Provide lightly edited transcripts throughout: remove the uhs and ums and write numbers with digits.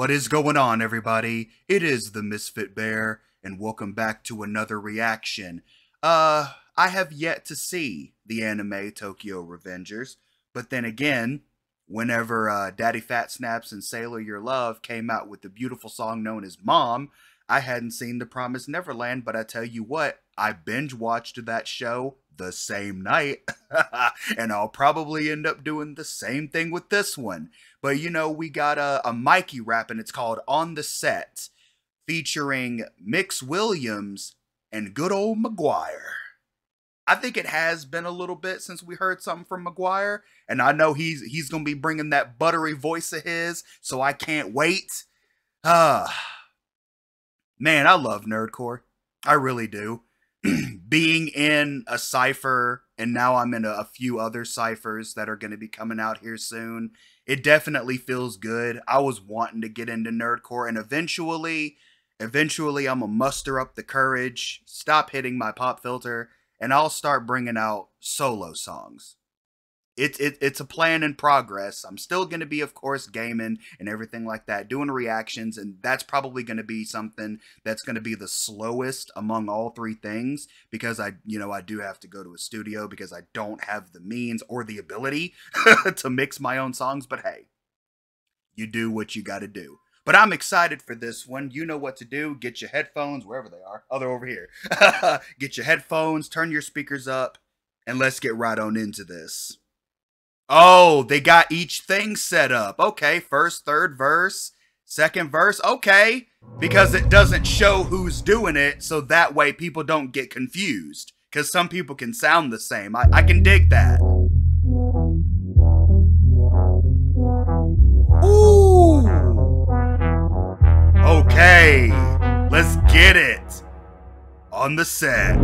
What is going on, everybody? It is the Misfitbear, and welcome back to another reaction. I have yet to see the anime Tokyo Revengers, but then again, whenever Daddy Fat Snaps and Sailor Your Love came out with the beautiful song known as Mom, I hadn't seen The Promised Neverland, but I tell you what, I binge-watched that show the same night, and I'll probably end up doing the same thing with this one. But, you know, we got a Mikey rap, and it's called On The Set, featuring Mix Williams and good old McGwire. I think it has been a little bit since we heard something from McGwire, and I know he's going to be bringing that buttery voice of his, so I can't wait. Man, I love Nerdcore. I really do. Being in a cipher, and now I'm in a few other ciphers that are going to be coming out here soon, it definitely feels good. I was wanting to get into Nerdcore, and eventually I'm going to muster up the courage, stop hitting my pop filter, and I'll start bringing out solo songs. It's a plan in progress. I'm still going to be, of course, gaming and everything like that, doing reactions, and that's probably going to be something that's going to be the slowest among all three things because I do have to go to a studio because I don't have the means or the ability to mix my own songs, but hey, you do what you got to do. But I'm excited for this one. You know what to do. Get your headphones, wherever they are. Oh, they're over here. Get your headphones, turn your speakers up, and let's get right on into this. Oh, they got each thing set up. Okay, first, third verse, second verse. Okay, because it doesn't show who's doing it, so that way people don't get confused. Because some people can sound the same. I can dig that. Hey, let's get it. On the set.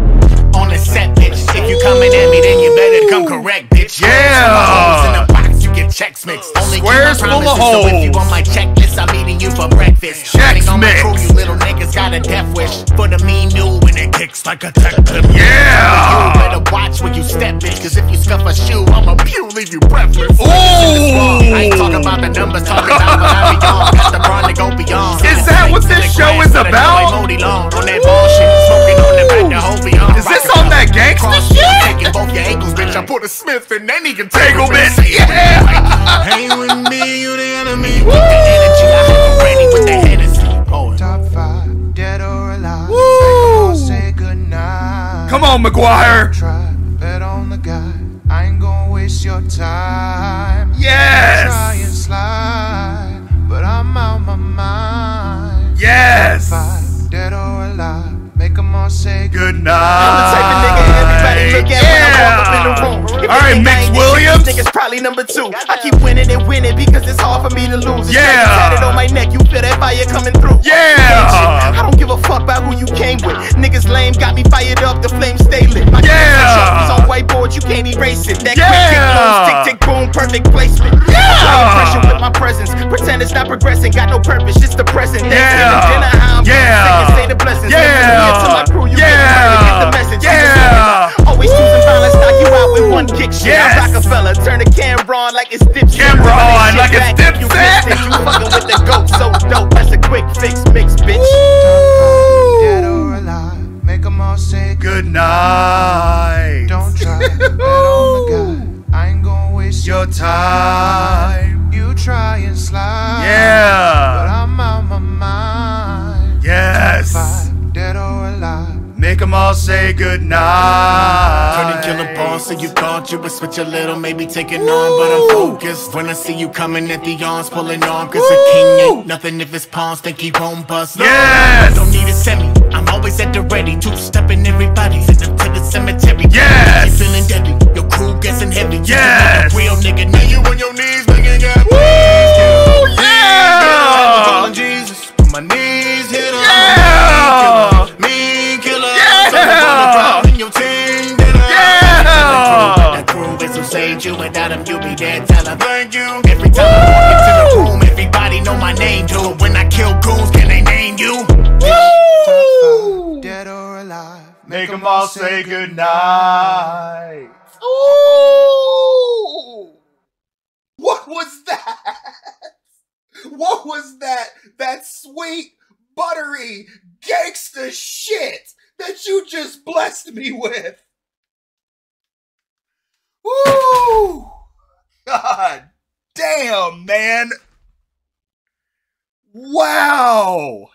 On the set, bitch. If you coming at me, then you better come correct, bitch. Yeah. In the box, you get checks mixed. Only squares full of holes. So if you on my checklist, I'm eating you for breakfast. Checks on mixed. My crew, you little niggas got a death wish for the mean new when it kicks like a tech clip. Yeah. You better watch when you step, bitch. Cause if you scuff a shoe, I'ma pew, leave you breathless. Ooh. I ain't talking about the numbers, talking about what I be on. Got the brawn to go beyond. Is that what this show is about? Is this on that gangsta shit? Both your ankles, bitch. I put a Smith and then he can tangle, bitch. Yeah. Hang with me, you the enemy. With the energy, I have already with the Hennessy. Top 5, dead or alive. Woo! Say goodnight. Come on, McGwire. Try bet on the guy. I ain't gonna waste your time. Yes. Try and slide, but I'm out my mind. Yes. Dead or alive. Make them all say good night. I'm the type of nigga everybody look at when I walk up in the room. Alright, Mix Williams. Niggas probably number 2. I keep winning and winning because it's hard for me to lose. Yeah. Tatted on my neck, you feel that fire coming through. Yeah. I don't give a fuck about who you came with. Niggas lame, got me fired up, the flames stay lit. My yeah. On whiteboard, you can't erase it. That yeah. Quick tick, tick, boom, perfect placement. Yeah. I'm pressure with my presence. Pretend it's not progressing, got no purpose, just the present. Yeah. Yeah. Say the blessings. Yeah. To my crew, you yeah. Get the message. Yeah. Always choosing violence, knock you out with one kick. Shit, yes. I'm Rockefeller, turn the camera on like it's dipset. Camera on like it's dipset. You missed it, you fucking with the goat, so dope. That's a quick fix, mix, bitch. Dead or alive, make them all say good night. Don't try, bet on the guy. I ain't gonna waste your time. You try and slide. Yeah. But I'm out my mind. Yes. Make them all say goodnight. Couldn't kill a boss, so you thought you would switch a little, maybe taking woo. On, but I'm focused. When I see you coming at the arms, pulling on, cause woo. A king ain't nothing if his pawns think he won't bust. Yes! No, don't need a semi, I'm always at the ready, two-stepping everybody's in them to the cemetery. Yes! You feeling deadly, your crew guessing heavy. Yes! Like real nigga, now you on your knees, nigga, got woo! Please, yeah! I'm calling Jesus, on my knees, hit on yeah! You without him, you'll be dead. Tell her thank you. Every time I walk into the room, everybody know my name. Do it when I kill goons, can they name you? Woo! Dead or alive, make them all say goodnight. Ooh! What was that? what was that? That sweet, buttery, gangsta shit that you just blessed me with. Woo! God damn, man. Wow.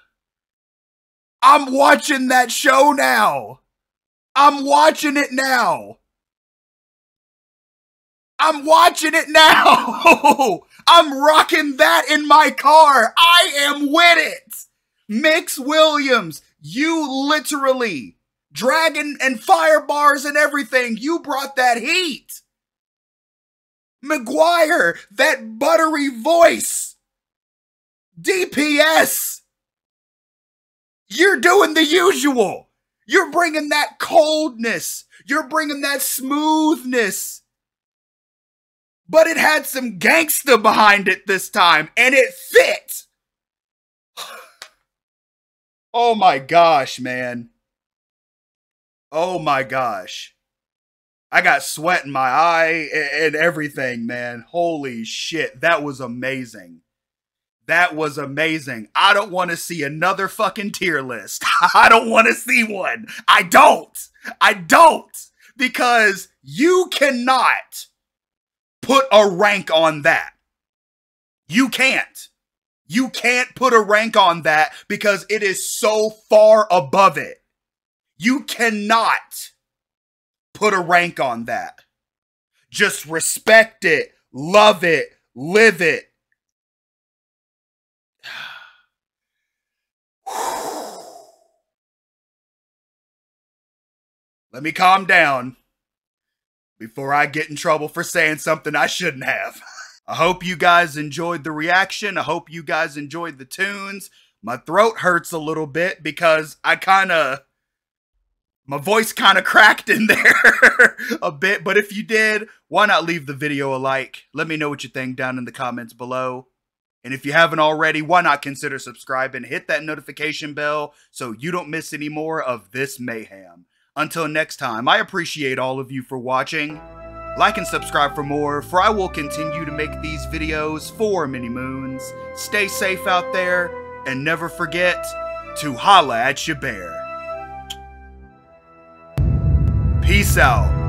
I'm watching that show now. I'm watching it now. I'm watching it now. I'm rocking that in my car. I am with it. Mix Williams, you literally, Dragon and fire bars and everything, you brought that heat. McGwire, that buttery voice. DPS, you're doing the usual. You're bringing that coldness. You're bringing that smoothness. But it had some gangsta behind it this time, and it fit. Oh my gosh, man. Oh my gosh. I got sweat in my eye and everything, man. Holy shit, that was amazing. That was amazing. I don't want to see another fucking tier list. I don't want to see one. I don't. I don't. Because you cannot put a rank on that. You can't. You can't put a rank on that because it is so far above it. You cannot put a rank on that. Just respect it, love it, live it. Let me calm down before I get in trouble for saying something I shouldn't have. I hope you guys enjoyed the reaction. I hope you guys enjoyed the tunes. My throat hurts a little bit because my voice kind of cracked in there a bit. But if you did, why not leave the video a like? Let me know what you think down in the comments below. And if you haven't already, why not consider subscribing? Hit that notification bell so you don't miss any more of this mayhem. Until next time, I appreciate all of you for watching. Like and subscribe for more, for I will continue to make these videos for many moons. Stay safe out there, and never forget to holla at your bear. Peace out.